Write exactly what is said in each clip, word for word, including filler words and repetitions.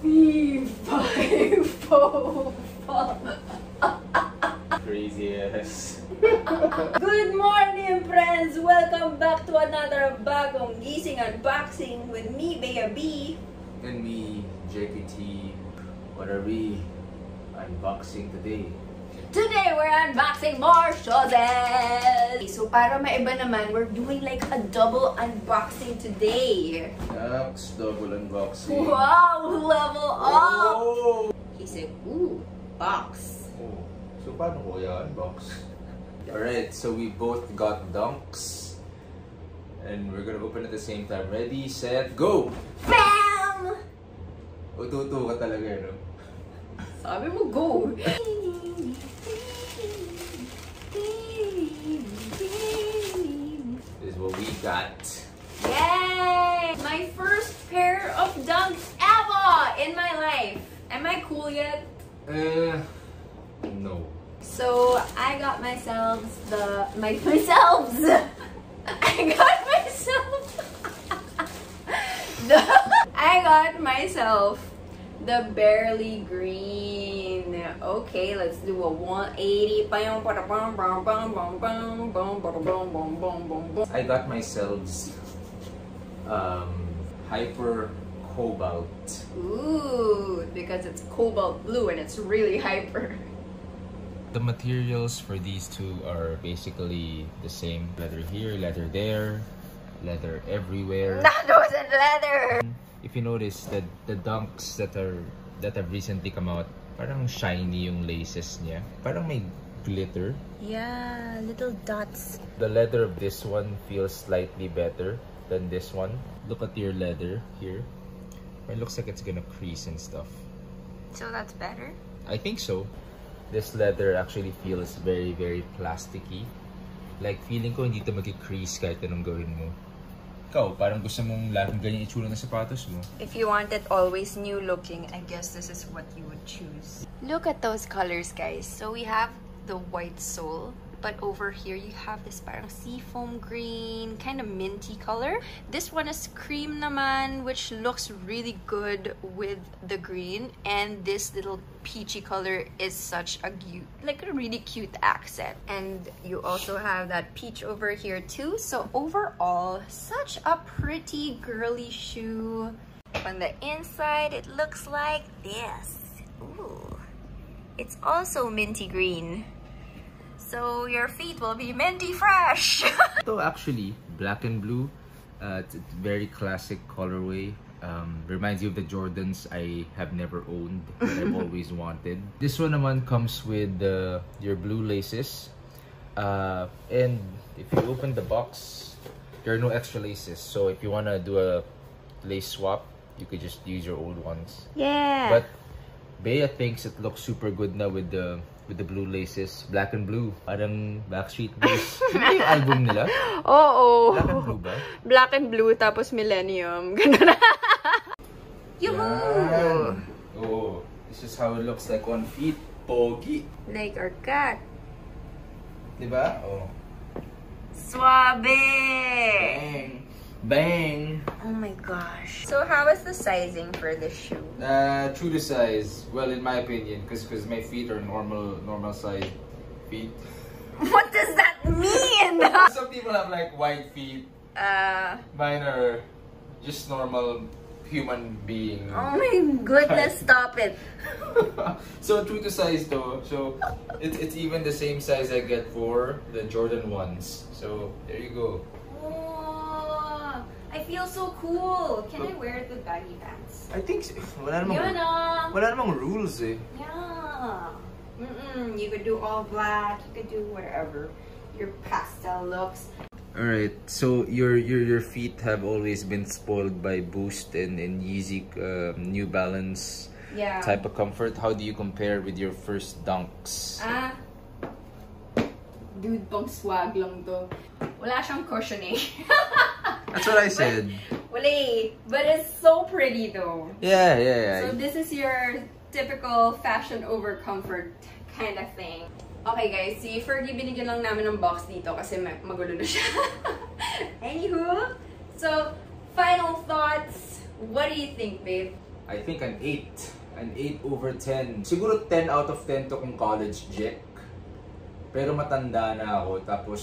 Craziest. Good morning, friends! Welcome back to another Bagong Gising Unboxing with me, Bea B. And me, J P T. What are we unboxing today? Today, we're unboxing more shozes! So, para maiba naman, we're doing like a double unboxing today. That's double unboxing. Wow! Level up! Oh. He said, ooh, box. Oh. So, paano ko yan? Box. Alright, so we both got Dunks. And we're gonna open at the same time. Ready, set, go! Bam! Ututo ka talaga, no? Sabi mo, go! This is what we got. Yay! My first pair of Dunks ever in my life. Am I cool yet? Uh, no. So I got myself the my myself. I got myself. the, I got myself the barely green. Okay, let's do a one eighty. I got myself um hyper cobalt. Ooh, because it's cobalt blue and it's really hyper. The materials for these two are basically the same. Leather here, leather there, leather everywhere. That wasn't leather! If you notice that the Dunks that are that have recently come out, parang shiny yung laces niya. Parang may glitter. Yeah, little dots. The leather of this one feels slightly better than this one. Look at your leather here. It looks like it's gonna crease and stuff. So that's better? I think so. This leather actually feels very, very plasticky. Like, feeling ko hindi ito mag-crease kahit anong gawin mo. Ikaw, parang gusto mong laging ganyan itsura ng sapatos mo. If you want it always new looking, I guess this is what you would choose. Look at those colors, guys. So we have the white sole, but over here you have this parang seafoam green, kind of minty color. This one is cream naman, which looks really good with the green, and this little peachy color is such a cute, like a really cute accent. And you also have that peach over here too. So overall, such a pretty girly shoe. On the inside, it looks like this. Ooh, it's also minty green. So your feet will be minty fresh. So actually, black and blue, uh, it's a very classic colorway. Um, reminds you of the Jordans I have never owned, but I've always wanted. This one naman comes with uh, your blue laces, uh, and if you open the box, there are no extra laces. So if you want to do a lace swap, you could just use your old ones. Yeah. But Bea thinks it looks super good now with the with the blue laces, black and blue. Parang Backstreet Boys. Yung album nila? Oo. Black and blue ba? Black and blue tapos millennium. Ganun na. Yuhuu! Oh, this is how it looks like on feet. Pogi. Like our cat. Diba? Oh. Suabe! Bang! Bang! Oh my gosh. So how is the sizing for this shoe? Uh, true to size. Well, in my opinion, because because my feet are normal normal size feet. What does that mean? Some people have like wide feet. Uh. Mine are just normal human being. Oh my goodness! Stop it. So true to size though. So it's it's even the same size I get for the Jordan ones. So there you go. I feel so cool. Can I wear it with baggy pants? I think so. Wala namang, yun ang. Wala namang rules eh. Yeah. Mm-mm. You could do all black. You could do whatever. Your pastel looks. Alright. So your your your feet have always been spoiled by Boost and, and Yeezy uh, New Balance yeah. type of comfort. How do you compare with your first Dunks? Ah. Dude, pang swag lang to. Wala siyang cushioning. That's what I said. But, but it's so pretty though. Yeah, yeah, yeah. So this is your typical fashion over comfort kind of thing. Okay guys, si Fergie binigyan lang namin ng box dito kasi magulo na siya. Anywho, so final thoughts. What do you think, babe? I think an eight. An eight over ten. Siguro ten out of ten to kung college Jack. Pero matanda na ako. Tapos,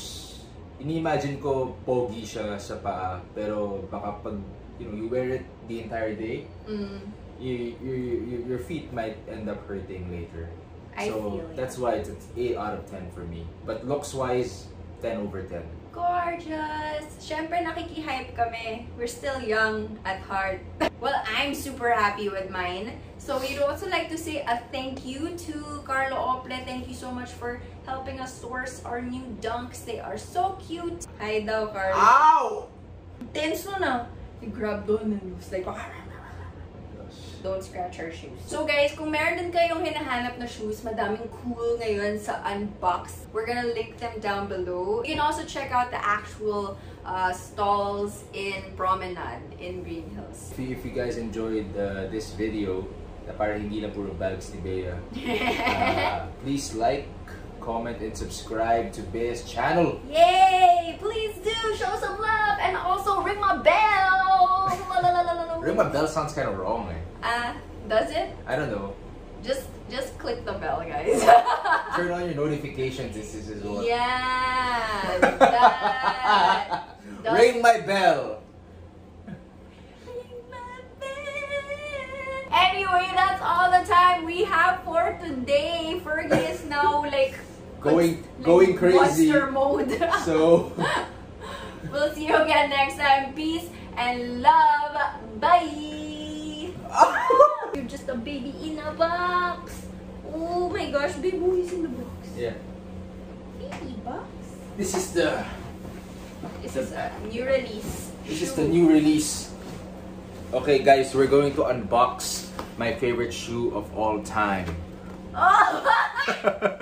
ini-imagine ko pogi siya sa paa. Pero baka pag, you know, you wear it the entire day, mm. you, you, you, your feet might end up hurting later. I so, feel that's why it's an eight out of ten for me. But looks-wise, ten over ten. Gorgeous! Siyempre, nakiki-hype kami. We're still young at heart. Well, I'm super happy with mine. So, we'd also like to say a thank you to Carlo Ople. Thank you so much for helping us source our new Dunks. They are so cute. Hi daw, Carlo. Ow! Tense no na. You grabbed on and was like, don't scratch our shoes. So guys, kung meron din kayong hinahanap na shoes, madaming cool ngayon sa Unbox. We're gonna link them down below. You can also check out the actual uh, stalls in Promenade in Green Hills. If you guys enjoyed uh, this video, na para hindi na puro bags ni Bea, uh, please like, comment, and subscribe to Bea's channel. Yay! Please do! Show some love! And also ring my bell! Ring my bell sounds kind of wrong, eh? Uh, does it? I don't know. Just just click the bell, guys. Turn on your notifications. This is what. Yeah. That ring my bell. Ring my bell. Anyway, that's all the time we have for today. Fergie is now like going going crazy. Monster mode. So we'll see you again next time. Peace and love. Bye! You're just a baby in a box! Oh my gosh, Baby Boy's in the box. Yeah. Baby box? This is the... This the, is a new release. This shoe. is the new release. Okay guys, we're going to unbox my favorite shoe of all time. Oh!